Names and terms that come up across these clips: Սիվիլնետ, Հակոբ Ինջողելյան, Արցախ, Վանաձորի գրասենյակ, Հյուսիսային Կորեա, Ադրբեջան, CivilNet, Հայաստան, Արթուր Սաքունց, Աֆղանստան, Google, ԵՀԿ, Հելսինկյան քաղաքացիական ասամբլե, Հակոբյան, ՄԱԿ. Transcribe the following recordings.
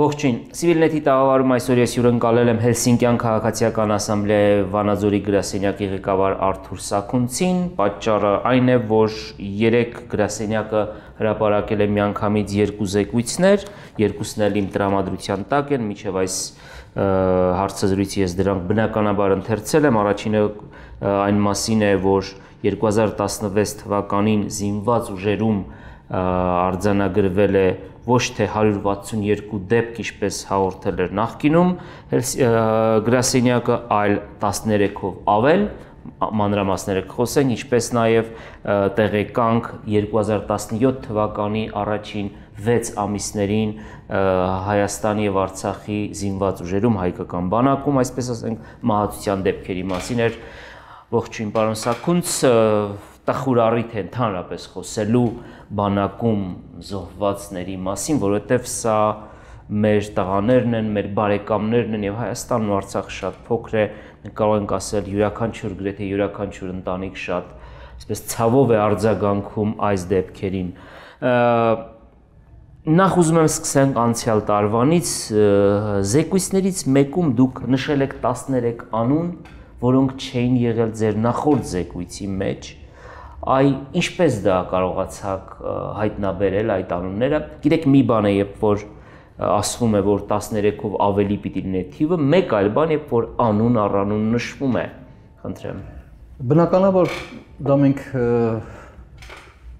Ողջույն, Սիվիլնետի տաղավարում այսօր ես հյուրընկալել եմ Հելսինկյան քաղաքացիական ասամբլե Վանաձորի գրասենյակի ղեկավար Արթուր Սաքունցին, պատճառը այն է, որ 3 գրասենյակը հրապարակել է միանգամից 2 զեկույցներ, երկուսն էլ իմ տրամադրության տակ են, մինչև այս հարցազրույցի ես դրանք բնականաբար ընթերցել եմ, առաջինը այն մասին է, որ 2016 թվականին զինված ուժերում արձանագրվել է ոչ թե 162 դեպք, ինչպես հաղորդել էր նախկինում, գրասենյակը այլ 13-ով ավել, մանրամասները կխոսեն, ինչպես նաև տեղեկանք 2017 թվականի առաջին 6 ամիսներին Հայաստանի և Արցախի զինված ուժերում հայկական բանակում, այսպես ասենք, մահացության դեպքերի մասին էր, ողջույն պարոն Սաքունց, տխուրառիթ է ընդհանրապես խոսելու բանակում զոհվածների մասին, որովհետև սա մեր տղաներն են, մեր բարեկամներն են եւ Հայաստանն ու Արցախը շատ փոքր է, կարող ենք ասել յուրաքանչյուր գրեթե յուրաքանչյուր ընտանիք շատ, այսպես ցավով է արձագանքում այս դեպքերին։ Նախ ուզում եմ սկսենք անցյալ տարվանից, զեկույցներից մեկում դուք նշել եք 13 անուն, որոնք չէին եղել ձեր նախորդ զեկույցի մեջ։ Այ ինչպես դա կարողացաք հայտնաբերել այդ անունները։ Գիտեք մի բան է, երբ որ ասվում է, որ 13-ով ավելի պիտի լինի թիվը, մեկ այլ բան, երբ որ անուն առանուն նշվում է։ Խնդրեմ։ Բնականաբար դա մենք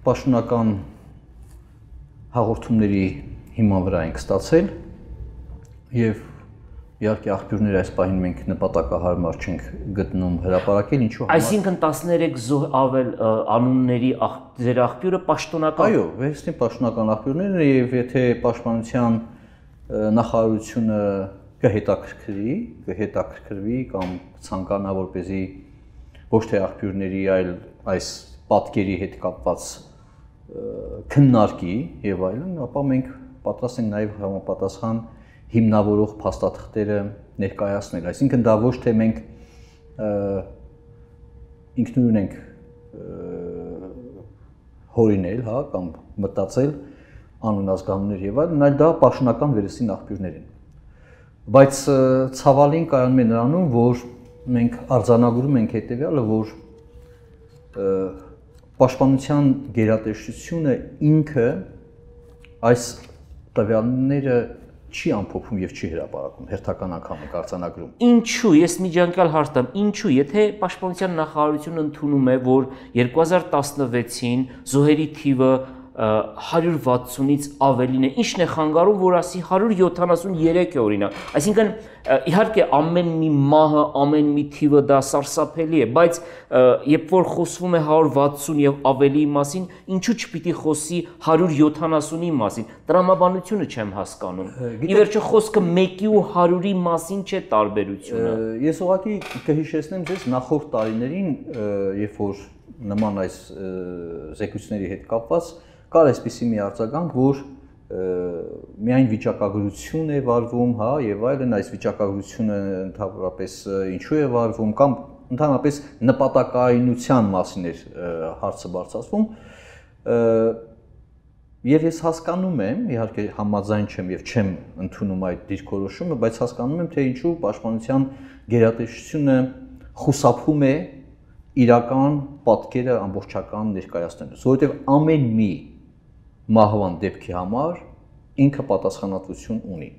պաշտոնական հաղորդումների հիման վրա ենք ստացել եւ իհարկե աղբյուրները այս պահին մենք նպատակահարմար չենք գտնում հրապարակել, ինչու համար… Այսինքն 13 զոհ ավել անունների ձեր աղբյուրը պաշտոնական… Այո, վերստին պաշտոնական աղբյուրներն է և եթե պաշտպանության նախարարությունը կհետաքրքրվի կամ ցանկանա, որպեսզի ոչ թե աղբյուրների, այլ այս պատկերի հետ կապված քննարկի և այլն, ապա մենք պատրաստ ենք նաև համապատասխան հիմնավորող փաստաթղթերը ներկայացնել, այսինքն դա ոչ թե մենք ինքնուրույն ենք հորինել, հա, կամ մտածել անունազգանուններ եւ այլն, այլ դա պաշտոնական վերստին աղբյուրներ են։ Բայց ցավալին կայանում է նրանում, որ մենք արձանագրում ենք հետեւյալը, որ պաշտպանության գերատեսչությունը ինքը այս տվյալները չի ամփոփում եւ չի հրապարակում հերթական անգամ արձանագրում։ Ինչու, ես միջանկյալ հարցամ, ինչու, եթե պաշտպանության նախարարությունը ընդունում է, որ 2016-ին զոհերի թիվը 160-ից ավելին է, ի՞նչն է խանգարում, որ ասի 173 է օրինակ։ Այսինքն իհարկե ամեն մի մահը, ամեն մի թիվը դա սարսափելի է, բայց երբ որ խոսվում է 160 եւ ավելիի մասին, ինչու՞ չպիտի խոսի 170-ի մասին։ Տրամաբանությունը չեմ հասկանում։ Ի վերջո խոսքը 1-ի ու 100-ի մասին չէ տարբերությունը։ Ես ուղղակի կհիշեցնեմ ձեզ նախորդ տարիներին, երբ որ նման այս զեկույցների հետ կապված կար այսպիսի մի արձագանք, որ միայն վիճակագրություն է վարվում, հա, եւ այլն, այս վիճակագրությունը ընդհանրապես ինչու է վարվում, կամ ընդհանրապես նպատակայնության մասին էր հարցը բարձրացվում։ Եվ ես հասկանում եմ, իհարկե համաձայն չեմ եւ չեմ ընդունում այդ դիրքորոշումը, բայց հասկանում եմ, թե ինչու պաշտպանության գերատեսչությունը խուսափում է իրական պատկերը ամբողջական ներկայացնելուց, որովհետեւ ամեն մի մահվան դեպքի համար ինքը պատասխանատվություն ունի։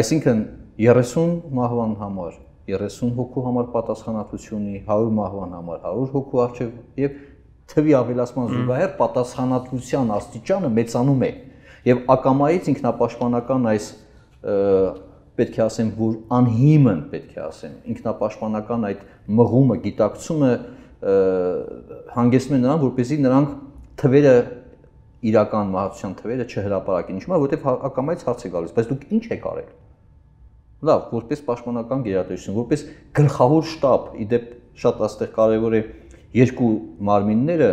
Այսինքն 30 մահվան համար 30 հոգու համար պատասխանատվություն ունի, 100 մահվան համար 100 հոգու արժեվ եւ թվի ավելացման զուգահեռ պատասխանատվության աստիճանը մեծանում է։ Եվ ակամայից ինքնապաշտպանական այս պետք է ասեմ, որ անհիմն պետք է ասեմ, ինքնապաշտպանական այդ մղումը, գիտակցումը հանգեցնում է նրան, որպեսզի նրանք թվերը իրական մահացության թվերը չհրապարակեն։ Ինչու՞, որովհետև ակամայից հարց է գալիս, բայց դուք ի՞նչ եք արել։ Լավ, որպես պաշտպանական գերատեսչություն, որպես գլխավոր շտաբ, ի դեպ շատ այստեղ կարևոր է երկու մարմինները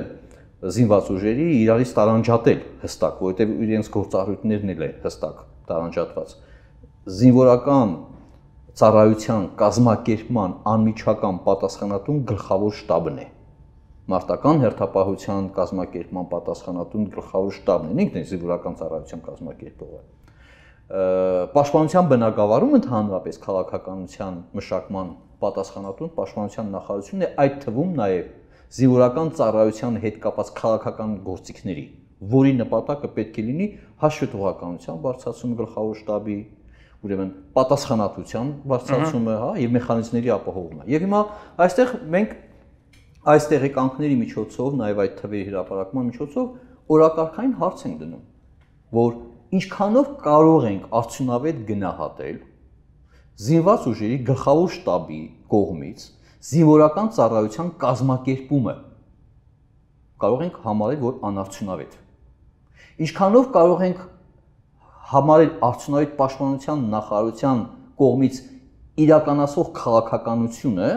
զինված ուժերի իրարից տարանջատել հստակ, որովհետև իրենց գործառույթներն էլ է հստակ տարանջատված։ Զինվորական ծառայության կազմակերպման անմիջական պատասխանատուն գլխավոր շտաբն է։ Մարտական հերթապահության կազմակերպման պատասխանատուն գլխավոր շտաբն է, ինքն է զինվորական ծառայության կազմակերպողը։ Պաշտպանության բնակավարում ընդհանրապես քաղաքականության մշակման պատասխանատուն պաշտպանության նախարարությունն է, այդ թվում նաև զինվորական ծառայության հետ կապված քաղաքական գործիքների, որի նպատակը պետք է լինի հաշվետվողականության բարձրացումը գլխավոր շտաբի, ուրեմն պատասխանատվության բարձրացումը, հա, եւ մեխանիզմների ապահովումը։ Եվ հիմա այստեղ մենք այս տեղեկանքների միջոցով, նաեւ այդ թվերի հրապարակման միջոցով օրակարգային հարց ենք դնում, որ ինչքանով կարող ենք արդյունավետ գնահատել զինված ուժերի գլխավոր շտաբի կողմից զինվորական ծառայության կազմակերպումը կարող ենք համարել որ անարդյունավետ։ Ինչքանով կարող ենք համարել արդյունավետ պաշտպանության նախարարության կողմից իրականացվող քաղաքականությունը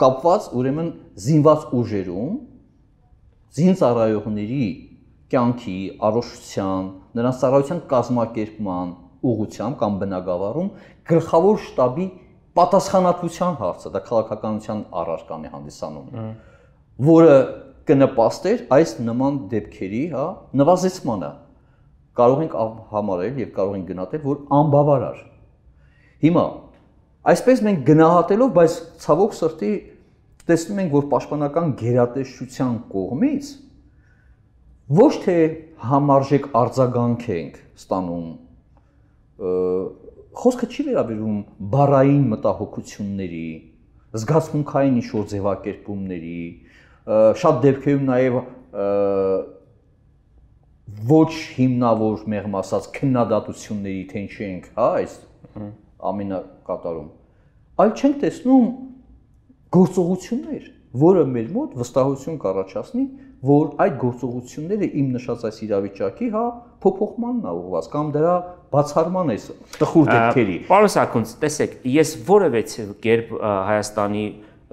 կապված ուրեմն զինված ուժերում զին ծառայողների կյանքի, առողջության, նրանց ծառայության կազմակերպման ուղղությամբ կամ բնակավարում գլխավոր շտաբի պատասխանատվության հարցը, դա քաղաքականության առարկան է հանդիսանում, որը կնպաստեր այս նման դեպքերի, հա, նվազեցմանը։ Կարող ենք համարել եւ կարող ենք գնահատել, որ անբավարար։ Հիմա այսպես մենք գնահատելով, բայց ցավոք սրտի տեսնում ենք, որ պաշտպանական գերատեսչության կողմից ոչ թե համարժեք արձագանք ենք ստանում, խոսքը չի վերաբերում բարային մտահոգությունների, զգացմունքային ինչ-որ ձևակերպումների, շատ դեպքերում նաև ոչ հիմնավոր մեղմ ասած քննադատությունների, թե ինչ ենք, հա, այս ամենակատարում, այլ չենք տեսնում գործողություններ, որը մեր մոտ վստահություն կառաջացնի, որ այդ գործողությունները իմ նշած այս իրավիճակի, հա, փոփոխմանն է ուղղված կամ դրա բացառման է տխուր դեպքերի։ Պարոն Սաքունց, տեսեք, ես որևէ կերպ Հայաստանի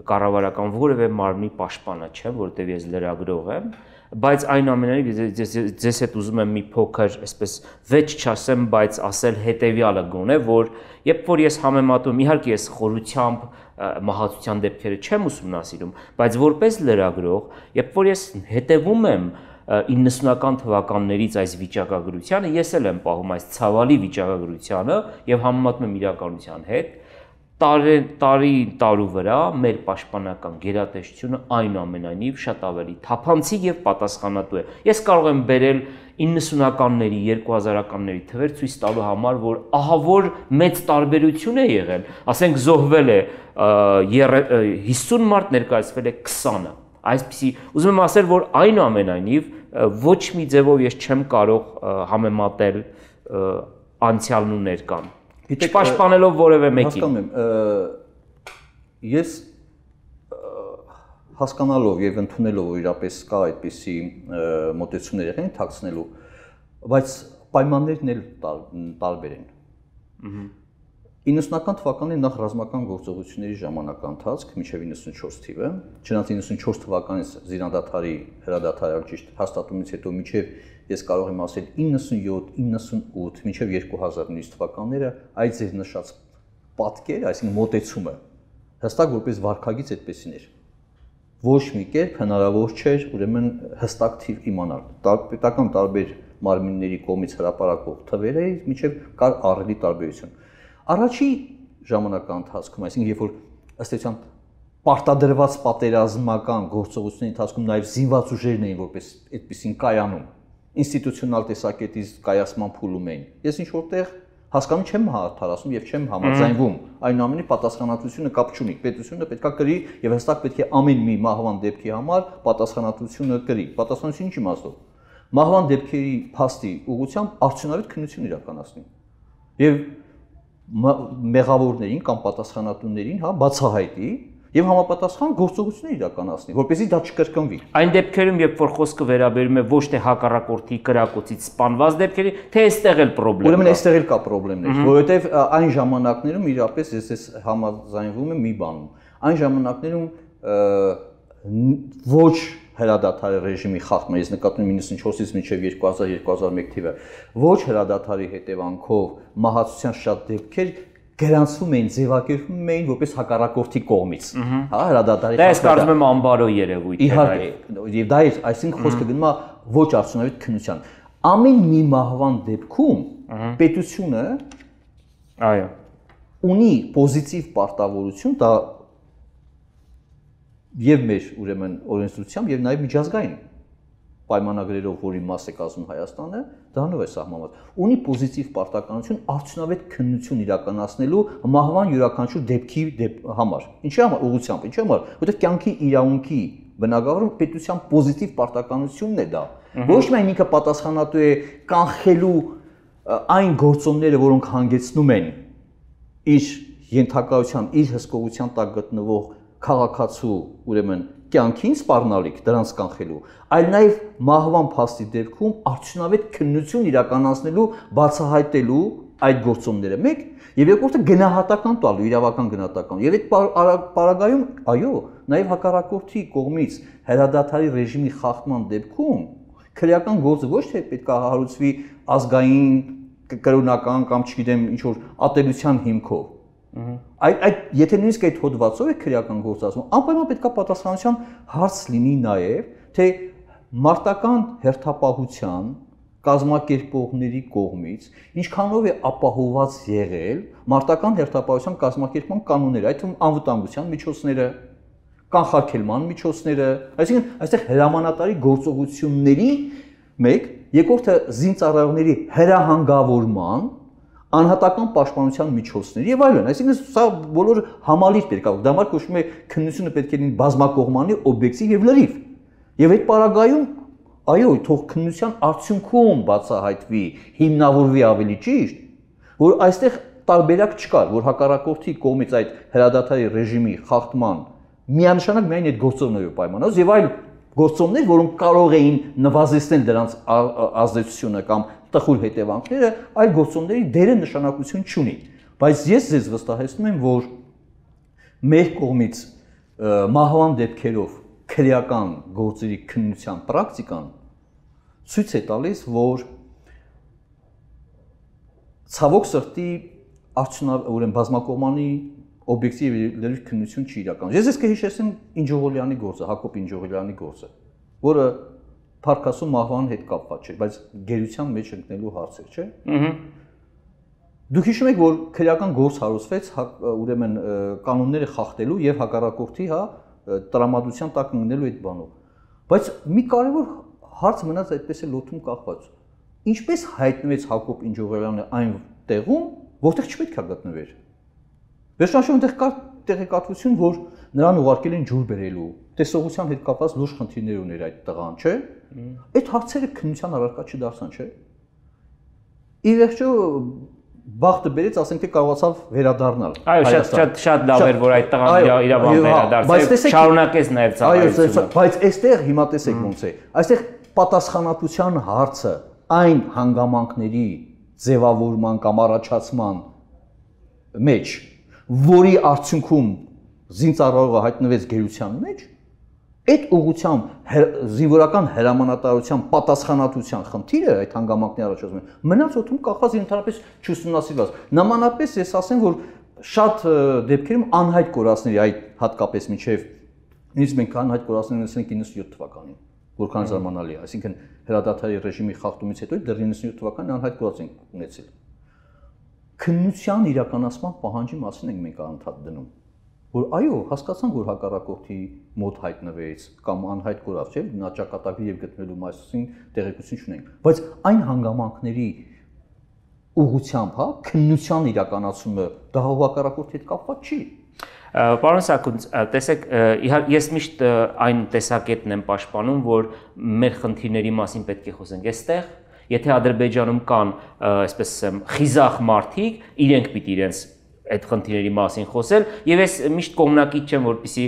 կառավարական որևէ մարմնի պաշտպանը չեմ, որտեղ ես լրագրող եմ, բայց այնուամենայնիվ ես հետ ուզում եմ մի փոքր, այսպես վեճ չասեմ, բայց ասել հետեւյալը գոնե, որ երբ որ ես համեմատում, իհարկե ես խորությամբ մահացության դեպքերը չեմ ուսումնասիրում, բայց որպես լրագրող, երբ որ ես հետևում եմ 90-ական թվականներից այս վիճակագրությանը, ես էլ եմ պահում այս ցավալի վիճակագրությունը եւ համեմատում եմ իրականության հետ, տարի տարու վրա մեր պաշտպանական գերատեսչությունը այնուամենայնիվ շատ ավելի թափանցիկ եւ պատասխանատու է։ Ես կարող եմ բերել 90-ականների, 2000-ականների թվեր ցույց տալու համար, որ ահա որ մեծ տարբերություն է եղել, ասենք զոհվել է 50 մարդ, ներկայացվել է 20-ը։ Այսպիսի, ուզում եմ ասել, որ այնուամենայնիվ ոչ մի ձևով ես չեմ կարող համեմատել անցյալն ու ներկան։ Պաշտպանելով որևէ մեկին։ Հասկանում եմ։ Ես հասկանալով եւ ընդունելով, որ իրապես կա այդպիսի մոտեցումներ եղել թաքցնելու, բայց պայմաններն էլ տարբեր են։ 90-ական թվականին նախ ռազմական գործողությունների ժամանակ ընթացք, մինչև 94 թիվը, չնայած 94 թվականից զինադադարի հրադադարի ճիշտ հաստատումից հետո մինչև ես կարող եմ ասել 97, 98, մինչև 2000 թվականները այդ ձեր նշած պատկերը, այսինքն մոտեցումը հստակ որպես վարքագիծ այդպեսին էր։ Ոչ մի կերպ հնարավոր չէր, ուրեմն հստակ թիվ իմանալ։ Պետական տարբեր մարմինների կողմից հրապարակող թվերը մինչև կար առելի տարբերություն։ Առաջի ժամանակ ընթացքում, այսինքն երբ որ ըստ էության պարտադրված պատերազմական գործողությունների ընթացքում նաև զինված ուժերն էին որպես այդպեսին կայանում, ինստիտուցիոնալ տեսակետից կայացման փուլում էին։ Ես ինչ որտեղ հասկանում չեմ հարթարացում եւ չեմ համաձայնվում, այնուամենայնիվ պատասխանատվությունը կապ չունի, պետությունը պետքա կրի եւ հստակ պետք է ամեն մի մահվան դեպքի համար պատասխանատվությունը կրի։ Պատասխանատվությունը ինչ իմաստով։ Մահվան դեպքերի փաստի ուղղությամբ արդյունավետ քննություն իրականացնի եւ մեղավորներին կամ պատասխանատուներին, հա, բացահայտի եւ համապատասխան գործողություններ իրականացնի, որպեսզի դա չկրկնվի։ Այն դեպքերում, երբ որ խոսքը վերաբերում է ոչ թե հակառակորդի կրակոցից սպանված դեպքերի, թե այստեղ էլ խնդրեմ։ Ուրեմն այստեղ էլ կա խնդիրներ, որովհետեւ այն ժամանակներում իրապես ես համաձայնվում եմ մի բանում։ Այն ժամանակներում ոչ հրադադարի ռեժիմի խախտումը, ես նկատում եմ 94-ից մինչև 2000-2001 թիվը, ոչ հրադադարի հետևանքով մահացության շատ դեպքեր գրանցվում էին, ձևակերպվում էին որպես հակառակորդի կողմից, հա, հրադադարի խախտումը։ Դա ես կարծում եմ անբարո երևույթ է։ Իհարկե, եւ դա է, այսինքն խոսքը գնում է ոչ արդյունավետ քննության։ Ամեն մի մահվան դեպքում պետությունը այո ունի պոզիտիվ պարտավորություն դա եւ մեր ուրեմն օրենսդրությամբ եւ նաեւ միջազգային պայմանագրերով, որի մաս է կազմում Հայաստանը, դրանով է սահմանված, ունի պոզիտիվ պարտականություն արդյունավետ քննություն իրականացնելու մահվան յուրաքանչյուր դեպքի համար։ Ինչի համար ուղղությամբ, ինչի համար, որտեղ կյանքի իրավունքի բնագավառում պետության պոզիտիվ պարտականությունն է դա։ Ոչ միայն ինքը պատասխանատու է կանխելու այն գործոնները, որոնք հանգեցնում են իր ենթակայության, իր հսկողության տակ գտնվող քաղաքացու, ուրեմն կյանքին սպառնալիք դրանց կանխելու, այլ նաև մահվան փաստի դեպքում արդյունավետ քննություն իրականացնելու, բացահայտելու այդ գործոնները մեկ, եւ երկրորդը գնահատական տալու, իրավական գնահատական։ Եվ այդ պարագայում, այո, նաև հակառակորդի կողմից հրադադարի ռեժիմի խախտման դեպքում քրեական գործը ոչ թե պետք է հարուցվի ազգային, կրոնական կամ չգիտեմ ինչ որ ատելության հիմքով, եթե նույնիսկ այդ հոդվածով է քրեական գործ ասում, անպայման պետք է պատասխանության հարց լինի նաև, թե մարտական հերթապահության կազմակերպողների կողմից ինչքանով է ապահովված եղել մարտական հերթապահության կազմակերպման կանոնները, այդ թվում անվտանգության միջոցները, կանխարգելման միջոցները, այսինքն այստեղ հրամանատարի գործողությունների մեկ, երկրորդը զինծառայողների հրահանգավորման անհատական պաշտպանության միջոցներ եւ այլն, այսինքն սա բոլորը համալիր պետք է դա համար կոչվում է քննությունը պետք է լինի բազմակողմանի, օբյեկտիվ եւ լրիվ։ Եվ այդ պարագայում, այո, թող քննության արդյունքում բացահայտվի, հիմնավորվի ավելի ճիշտ, որ այստեղ տարբերակ չկար, որ հակառակորդի կողմից այդ հրադադարի ռեժիմի խախտման միանշանակ միայն այդ գործոններով պայմանավորված եւ այլ գործոններ, որոնք կարող էին նվազեցնել դրանց ազդեցությունը կամ տխուր հետևանքները, այլ գործոնների դերը նշանակություն չունի, բայց ես ձեզ վստահեցնում եմ, որ մեր կողմից մահվան դեպքերով քրեական գործերի քննության պրակտիկան ցույց է տալիս, որ ցավոք սրտի արդյունավետ բազմակողմանի օբյեկտիվ լրիվ քննություն չի իրականացնում։ Ես կհիշեցնեմ Ինջողելյանի գործը, Հակոբ Ինջողելյանի գործը, որը Փարքասու մահվան հետ կապված չէ, բայց գերության մեջ ընկնելու հարց է, չէ՞։ Դուք հիշում եք, որ քրեական գործ հարուցվեց, ուրեմն կանոնները խախտելու եւ հակառակորդի, հա, տրամադրության տակ ընկնելու այդ բանով։ Բայց մի կարևոր հարց մնաց այդպես է լոթում կապված։ Ինչպես հայտնվեց Հակոբ Ինջողելյանը այն տեղում, որտեղ չպետք է գտնվեր։ Վերջնաշուն այնտեղ կա տեղեկատվություն, որ նրան ուղարկել են ջուր բերելու, տեսողության հետ կապված լուրջ խնդիրներ ուներ այդ տղան, չէ՞։ Այդ հարցերը քննության առարկա չդարձան, չէ՞։ Ի վերջո բախտը բերեց, ասենք թե կարողացավ վերադառնալ։ Այո, շատ լավ էր, որ այդ տղան իրավաբան վերադարձավ, շարունակեց նաև ծառայությունը։ Այո, բայց այստեղ հիմա տեսեք ոնց է։ Այստեղ պատասխանատվության հարցը այն հանգամանքների ձևավորման կամ առաջացման մեջ, որի արդյունքում զինծառայողը հայտնվեց գերության մեջ, այդ ուղղությամբ զինվորական հրամանատարության պատասխանատվության խնդիրը այդ հանգամանքն առաջացնում է, մնաց օդում կախված ընդհանրապես չուսումնասիրված։ Նմանապես ես ասեմ, որ շատ դեպքերում անհայտ կորածների, այդ հատկապես մինչև նույնիսկ մենք անհայտ կորածներն ունենք 97 թվականին, որքան զարմանալի է, այսինքն հրադադարի ռեժիմի խախտումից հետո դեռ 97 թվականին անհայտ կորած ենք ունեցել։ Քննության իրականացման պահանջի մասին ենք մենք անդադար դնում, որ այո, հասկացան, որ հակառակորդի մոտ հայտնվեց կամ անհայտ կորավ, չէ՞, նա ճակատագրի եւ գտնվելու մասին տեղեկություն չունենք, բայց այն հանգամանքների ուղղությամբ, հա, քննության իրականացումը դա հակառակորդի հետ կապված չի։ Պարոն Սաքունց, տեսեք, ես միշտ այն տեսակետն եմ պաշտպանում, որ մեր խնդիրների մասին պետք է խոսենք այստեղ։ Եթե Ադրբեջանում կան, այսպես ասեմ, խիզախ մարդիկ, իրենք պիտի իրենց այդ խնդիրների մասին խոսել, եւ ես միշտ կողմնակից չեմ, որպեսզի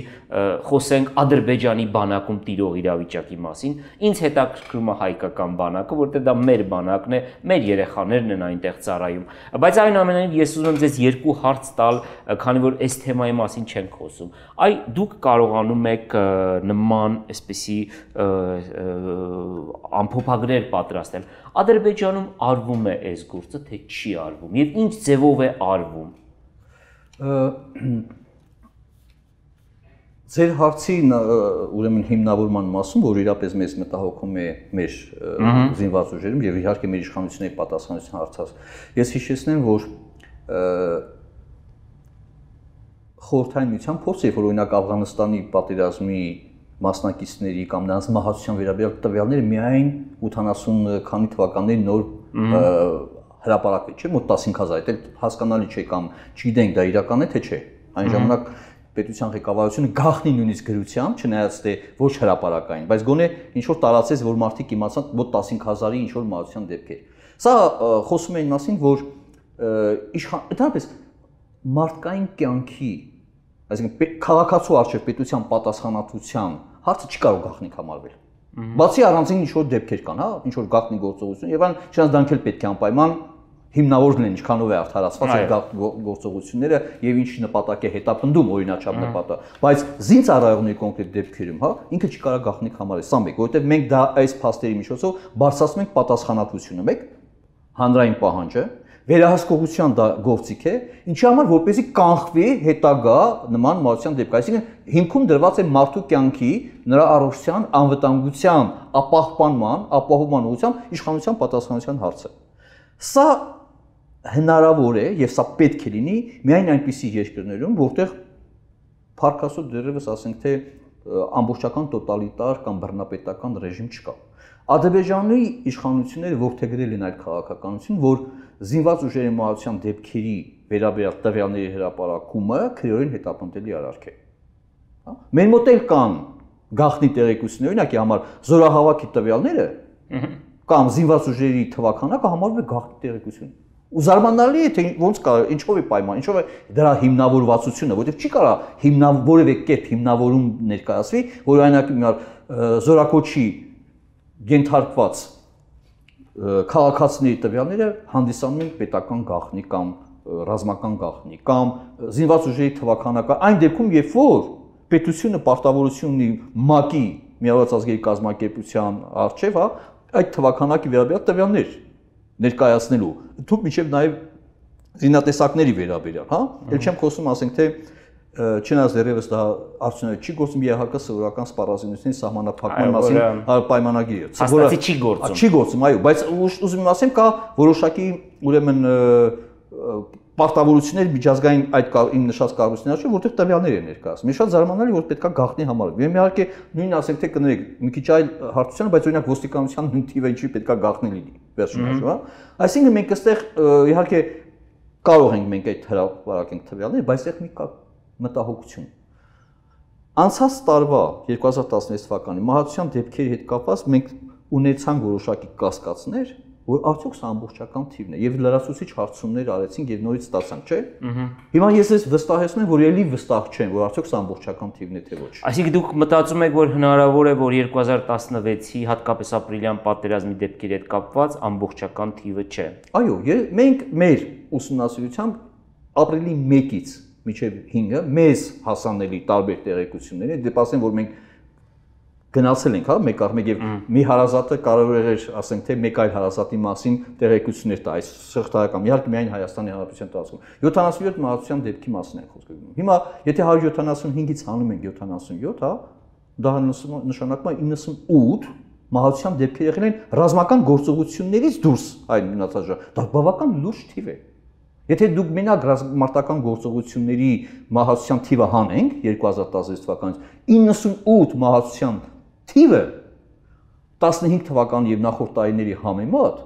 խոսենք Ադրբեջանի բանակում տիրող իրավիճակի մասին։ Ինձ հետաքրքրում է հայկական բանակը, որտեղ դա մեր բանակն է, մեր երեխաներն են այնտեղ ծառայում։ Բայց այնուամենայնիվ ես ուզում եմ ձեզ երկու հարց տալ, քանի որ այս թեմայի մասին չենք խոսում։ Այ դուք կարողանում եք նման այսպիսի ամփոփագրեր պատրաստել։ Ադրբեջանում արվում է այս գործը, թե չի արվում, եւ ինչ ձևով է արվում։ Ձեր հարցի ուրեմն հիմնավորման մասում, որ իրապես մեզ մտահոգում է մեր զինված ուժերում եւ իհարկե մեր իշխանությունների պատասխանատվության հարցած, ես հիշեցնեմ, որ Խորհրդային Միության փորձը, որ օրինակ Աֆղանստանի պատերազմի մասնակիցների կամ նրանց մահացության վերաբերյալ տվյալները միայն 80 քանի թվականների նոր հրապարակվեց, չէ՞ մոտ 15000, այդ հասկանալի չէ կամ չգիտենք դա իրական է թե չէ։ Այն ժամանակ պետության ղեկավարությունը գախնի նույնիսկ գրությամբ, չնայած թե ոչ հրապարակային, բայց գոնե ինչ որ տարածեց, որ մարդիկ իմացան մոտ 15000-ի ինչ որ մահացան դեպքեր։ Սա խոսում է այն մասին, որ իշխանապես մարդկային կյանքի, այսինքն քաղաքացու արժե պետության պատասխանատվության հարցը չի կարող գախնի համարվել։ Բացի առանձին ինչ որ դեպքեր կան, հա, ինչ որ գախնի գործողություն, եւ այն չնայած դրանք էլ պետք է անպայման հիմնավորն են ինչքանով է արդարացված այդ գործողությունները եւ ինչ նպատակ է հետապնդում օրինաչափ նպատակ, բայց զինծ առայողների կոնկրետ դեպքերում, հա, ինքը չի կարող գաղտնիք համարել, սա մեկ, որովհետեւ մենք դա այս փաստերի միջոցով բարձրացնում ենք պատասխանատվությունը, մեկ հանրային պահանջը, վերահսկողության դա գործիք է, ինչի համար որպեսզի կանխվի հետագա նման մահացան դեպքը, այսինքն հիմքում դրված է մարդու կյանքի, նրա առողջության, անվտանգության, ապահովման, ապահովման ուղղությամբ իշխանության պատասխանատվության հարցը։ Սա հնարավոր է եւ սա պետք է լինի միայն այնպիսի երկրներում, որտեղ փառքասու դերևս ասենք թե ամբողջական տոտալիտար կամ բռնապետական ռեժիմ չկա։ Ադրբեջանի իշխանությունները ողջագրել են այդ քաղաքականություն, որ զինված ուժերի մահացան դեպքերի վերաբերյալ տվյալների հրապարակումը քրեորեն հետապնդելի արարք է։ Հա։ Մեր մոտ էլ կան գաղտնի տեղեկություններ, օրինակ համար զորահավաքի տվյալները, կամ զինված ուժերի թվականակը համարվում է գաղտնի տեղեկություն։ Ու զարմանալի է, թե ոնց կա, ինչով է պայման, ինչով է դրա հիմնավորվածությունը, որովհետև չի կարա որևէ կերպ հիմնավորում ներկայացվի, որ օրինակ զորակոչի գենթարկված քաղաքացիների տվյալները հանդիսանում են պետական գաղտնի կամ ռազմական գաղտնի կամ զինված ուժերի թվականակը, այն դեպքում, երբ որ պետությունը պարտավորություն ունի ՄԱԿ-ի Միավորված ազգերի կազմակերպության առջև, հա, այդ թվականակի վերաբերյալ տվյալներ ներկայացնելու, դուք մինչև նաև զինատեսակների վերաբերյալ, հա, ել չեմ խոսում, ասենք թե չնայած դեռևս դա արդյունավետ չի գործում ԵՀԿ սովորական սպառազինության սահմանափակման մասին պայմանագիրը, որը չի գործում։ Չի գործում, այո, բայց ուզում եմ ասեմ, կա որոշակի ուրեմն պարտավորություններ միջազգային այդ իմ նշած կառույցների առջև, որտեղ տվյալներ են ներկայացում։ Մի շատ զարմանալի, որ պետքա գաղտնի համարվի։ Եվ իհարկե նույնն ասենք թե կներեք, մի քիչ այլ հարցության, բայց օրինակ ոստիկանության նույն թիվը ինչի պետքա գաղտնի լինի վերջում, հա։ Այսինքն մենք այստեղ իհարկե կարող ենք մենք այդ հրապարակենք տվյալները, բայց այստեղ մի կա մտահոգություն։ Անցած տարվա 2016 թվականի մահացան դեպքերի հետ կապված մենք ունեցանք որոշակի կասկածներ, որ արդյոք սա ամբողջական թիվն է եւ լրացուցիչ հարցումներ արեցինք եւ նորից ստացանք, չէ՞։ Հիմա ես ես վստահեցնում եմ, որ ելի վստահ չեմ, որ արդյոք սա ամբողջական թիվն է թե ոչ։ Այսինքն դուք մտածում եք, որ հնարավոր է, որ 2016-ի հատկապես ապրիլյան պատերազմի դեպքերի հետ կապված ամբողջական թիվը չէ։ Այո, մենք մեր ուսումնասիրությամբ ապրիլի 1-ից մինչեւ 5-ը մեզ հասանելի տարբեր տեղեկություններ են, դեպի ասեմ, որ մենք գնացել ենք, հա, մեկ առ մեկ եւ մի հարազատը կարող էր, ասենք թե մեկ այլ հարազատի մասին տեղեկություններ տա, այս շղթայական, իհարկե միայն Հայաստանի Հանրապետության տարածքում 77 մահացության դեպքի մասին են խոսքը գնում։ Հիմա եթե 175-ից հանում ենք 77, հա, դա նշանակում է 98 մահացության դեպքեր եղել են ռազմական գործողություններից դուրս այն մնացածը։ Դա բավական լուրջ թիվ է։ Եթե դուք մենակ մարտական գործողությունների մահացության թիվը հանենք 2016 թվականից 98 մահացության թիվը 15 թվականի եւ նախորդ տարիների համեմատ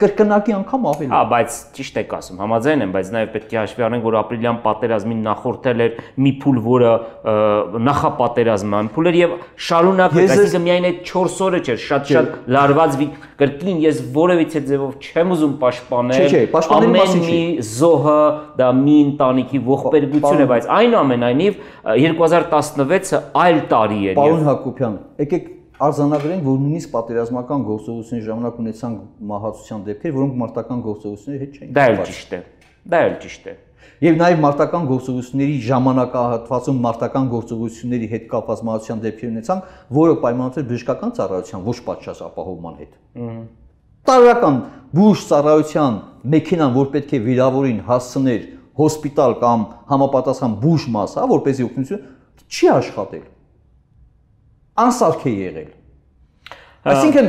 կրկնակի անգամ ավելի։ Հա, բայց ճիշտ եք ասում, համաձայն եմ, բայց նաեւ պետք է հաշվի առնենք, որ ապրիլյան պատերազմին նախորդել էր մի փուլ, որը նախապատերազմյան փուլեր եւ շարունակվեց, այսինքն միայն այդ 4 օրը չէր, շատ-շատ լարված կրկին ես որևիցե ձևով չեմ ուզում պաշտպանել, ամեն մի զոհը դա մի ընտանիքի ողբերգություն է, բայց այնուամենայնիվ 2016-ը այլ տարի էր։ Պարոն Հակոբյան, եկեք արձանագրենք, որ նույնիսկ պատերազմական գործողությունների ժամանակ ունեցան մահացության դեպքեր, որոնք մարտական գործողությունների հետ չէին։ Դա էլ ճիշտ է։ Դա էլ ճիշտ է։ Եվ նաև մարտական գործողությունների ժամանակահատվածում մարտական գործողությունների հետ կապված մահացության դեպքեր ունեցան, որը պայմանավորված էր բժշկական ծառայության ոչ պատշաճ ապահովման հետ։ Տարրական բուժ ծառայության մեքենան, որ պետք է վիրավորին հասցներ հոսպիտալ կամ համապատասխան բուժ մաս, հա, որպեսզի օգնություն չի աշխատել, անսարք է եղել։ Այսինքն,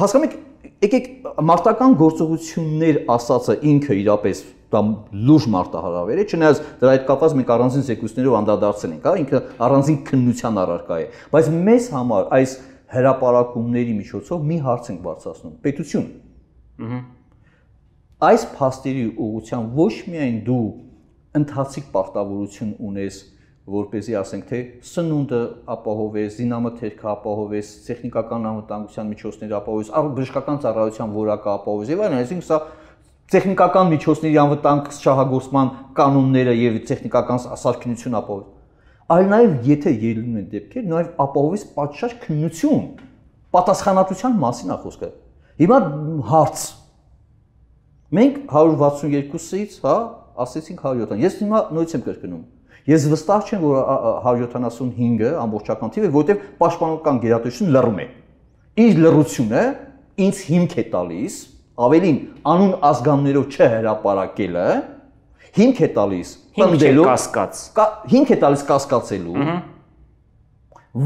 հասկանում եք, եկեք մարտական գործողություններ ասածը ինքը իրապես դամ լուրջ մարտահրավեր է, չնայած դրա հետ կապված մենք առանձին զեկույցներով անդրադարձել ենք, հա, ինքը առանձին քննության առարկա է, բայց մեզ համար այս հրապարակումների միջոցով մի հարց ենք բարձրացնում. Պետություն, այս փաստերի ուղղությամբ ոչ միայն դու ընթացիկ պարտավորություն ունես, որպեսզի ասենք թե սնունդը ապահովես, զինամթերքը ապահովես, տեխնիկական անվտանգության միջոցները ապահովես, բժշկական ծառայության որակը ապահովես եւ այլն, այսինքն սա տեխնիկական միջոցների անվտանգ շահագործման կանոնները եւ տեխնիկական սարքինությունը ապահովես, այլ նաեւ եթե ելնում են դեպքեր, նաեւ ապահովես պատշաճ քննություն, պատասխանատվության մասին է խոսքը։ Հիմա հարց։ Մենք 162-ից, հա, ասեցինք 170-ը։ Ես հիմա նույնից եմ կրկնում։ Ես վստահ չեմ, որ 175-ը ամբողջական թիվ է, որտեղ պաշտպանական գերատեսչությունը լռում է։ Իր լռությունը ինձ հիմք է տալիս, ավելին անուն ազգաններով չհրապարակելը, հիմք է տալիս տնդելու, հիմք է տալիս կասկածելու,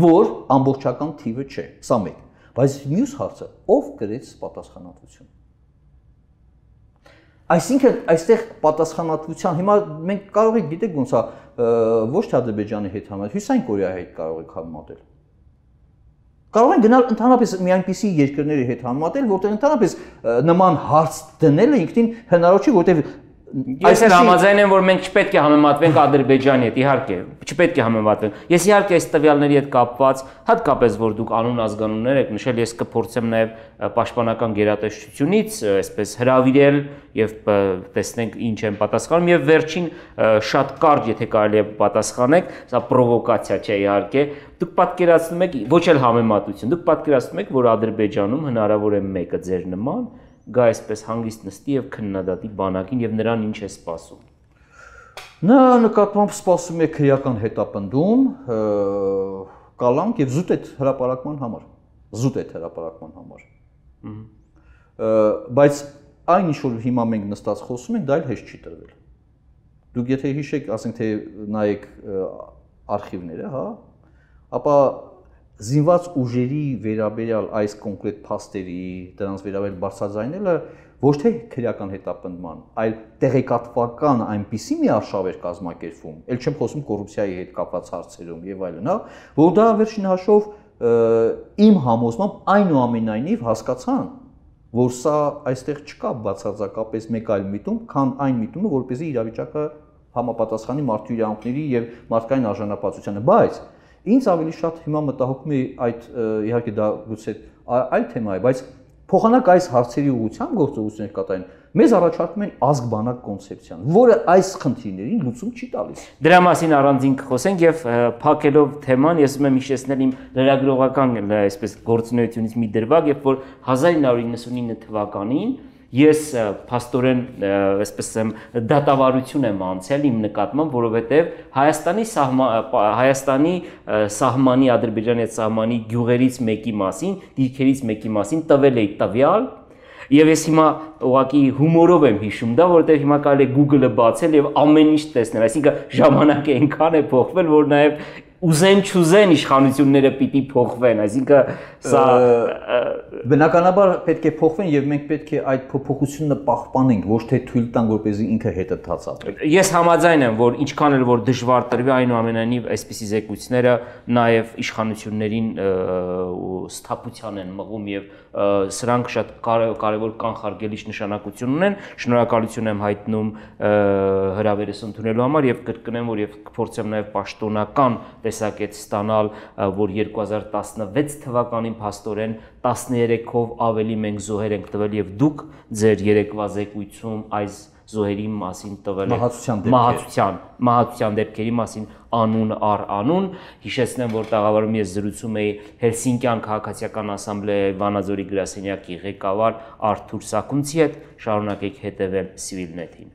որ ամբողջական թիվը չէ, սա մեկ։ Բայց մյուս հարցը, ով գրեց պատասխանատվություն։ Այսինքն, այստեղ պատասխանատվության, հիմա մենք կարող ենք գիտեք ոնց է, ոչ թե Ադրբեջանի հետ համեմատել, Հյուսիսային Կորեայի հետ կարող ենք համեմատել։ Կարող են գնալ ընդհանրապես մի այնպիսի երկրների հետ համեմատել, որտեղ ընդհանրապես նման հարց դնելը ինքնին հնարավոր չի, որտեղ Ես համաձայն եմ, որ մենք չպետք է համեմատվենք Ադրբեջանի հետ, իհարկե, չպետք է համեմատվենք։ Ես իհարկե այս տվյալների հետ կապված, հատկապես որ դուք անուն ազգանուններ եք նշել, ես կփորձեմ նաև պաշտպանական գերատեսչությունից այսպես հրավիրել եւ տեսնենք ինչ են պատասխանում եւ վերջին շատ կարճ, եթե կարելի է պատասխանեք, սա պրովոկացիա չէ իհարկե։ Դուք պատկերացնում եք, ոչ էլ համեմատություն, դուք պատկերացնում եք, որ Ադրբեջանում հնարավոր է մեկը ձեր նման գա այսպես հանգիստ նստի եւ քննադատի բանակին եւ նրան ինչ է սպասում։ Նա նկատմամբ սպասում է քրեական հետապնդում, կալանք եւ զուտ հրապարակման համար, Բայց այն ինչ որ հիմա մենք նստած խոսում ենք, դա էլ հեշտ չի տրվել։ Դուք եթե հիշեք, ասենք թե նայեք արխիվները, հա, ապա Զինված ուժերի վերաբերյալ այս կոնկրետ փաստերի դրանց վերաբերյալ բարձրաձայնելը ոչ թե քրեական հետապնդման, այլ տեղեկատվական այնպիսի մի արշավեր կազմակերպում, ել չեմ խոսում կոռուպցիայի հետ կապված հարցերում եւ այլն, հա, որ դա վերջին հաշվով իմ համոզմամբ այնուամենայնիվ հասկացան, որ սա այստեղ չկա բացարձակապես մեկ այլ միտում, քան այն միտումը, որպեսզի իրավիճակը համապատասխանի մարդու իրավունքների եւ մարդկային արժանապատվությանը, բայց Ինձ ավելի շատ հիմա մտահոգում է այդ իհարկե դա գուցե այլ թեմա է, բայց փոխանակ այս հարցերի ուղղությամբ գործողություններ կատարեն, մեզ առաջարկում են ազգ-բանակ կոնցեպցիան, որը այս խնդիրներին լուծում չի տալիս։ Դրա մասին առանձին կխոսենք եւ փակելով թեման, ես ուզում եմ հիշեցնել իմ լրագրողական այսպես գործունեությունից մի դրվագ, երբ որ 1999 թվականին ես փաստորեն այսպես ասեմ դատավարություն եմ անցել իմ նկատմամբ, որովհետև Հայաստանի սահմանի Ադրբեջանի հետ սահմանի գյուղերից մեկի մասին, դիրքերից մեկի մասին տվել էի տվյալ, եւ ես հիմա ուղղակի հումորով եմ հիշում դա, որովհետև հիմա կարելի է Google-ը բացել եւ ամեն ինչ տեսնել, այսինքն ժամանակը այնքան է փոխվել, որ նաեւ ուզեն չուզեն իշխանությունները պիտի փոխվեն, այսինքն սա բնականաբար պետք է փոխվեն եւ մենք պետք է այդ փոփոխությունը պահպանենք, ոչ թե թույլ տանք, որպեսզի ինքը հետը դացածի։ Ես համաձայն եմ, որ ինչքան էլ որ դժվար տրվի, այնուամենայնիվ այսպիսի զեկույցները նաեւ իշխանություններին սթափության են մղում եւ սրանք շատ կարեւոր կանխարգելիչ նշանակություն ունեն։ Շնորհակալություն եմ հայտնում հրավերս ընդունելու համար եւ կրկնեմ, որ եւ կփորձեմ նաեւ պաշտոնական տեսակետ ստանալ, որ 2016 թվականին փաստորեն 13-ով ավելի մենք զոհեր ենք տվել եւ դուք ձեր երեկվա զեկույցում այս զոհերի մասին տվել եք մահացության դեպքերի մասին անուն առ անուն։ Հիշեցնեմ, որ տաղավարում ես զրուցում էի Հելսինկյան քաղաքացիական ասամբլեի Վանաձորի գրասենյակի ղեկավար Արթուր Սաքունցի հետ։ Շարունակեք հետևել Civilnet-ին։